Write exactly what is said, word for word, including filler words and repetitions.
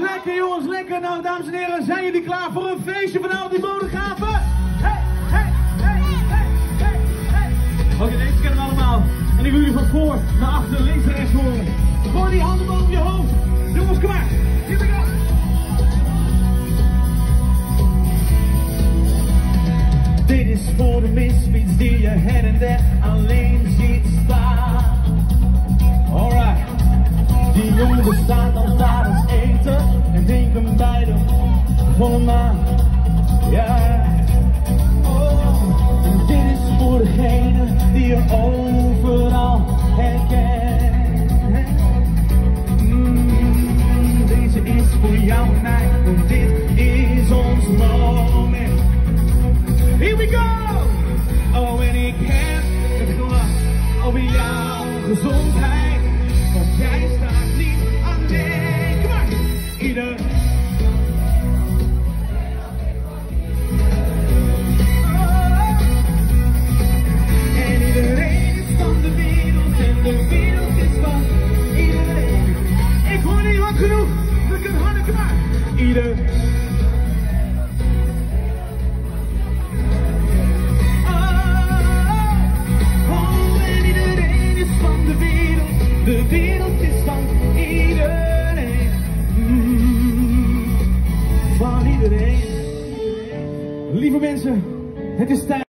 Lekker jongens, lekker. Nou dames en heren, zijn jullie klaar voor een feestje van al die modegaven? Hey, hey, hey, hey, hey, hey. Oké, okay, deze kennen we allemaal. En ik wil jullie van voor naar achter, links en rechts horen. Gooi die handen boven je hoofd. Jongens, kom maar. Hier ben ik aan. Dit is voor de misfits die je her en der alleen ziet staan. Alright. Die jongen staat al daar als eten en denken bij de volle maan. Ja. Oh. En dit is voor degene die je overal herkent. Mm. Deze is voor jou en mij, want dit is ons moment. Here we go! Oh, en ik heb het glas over jouw gezondheid. Want jij staat niet aan mij. Kom maar! Ieder. Oh. En iedereen is van de wereld. En de wereld is van iedereen. Ik hoor niet lang genoeg. We kunnen harder, kom maar! Ieder. De wereld is van iedereen, mm, van iedereen. Lieve mensen, het is tijd.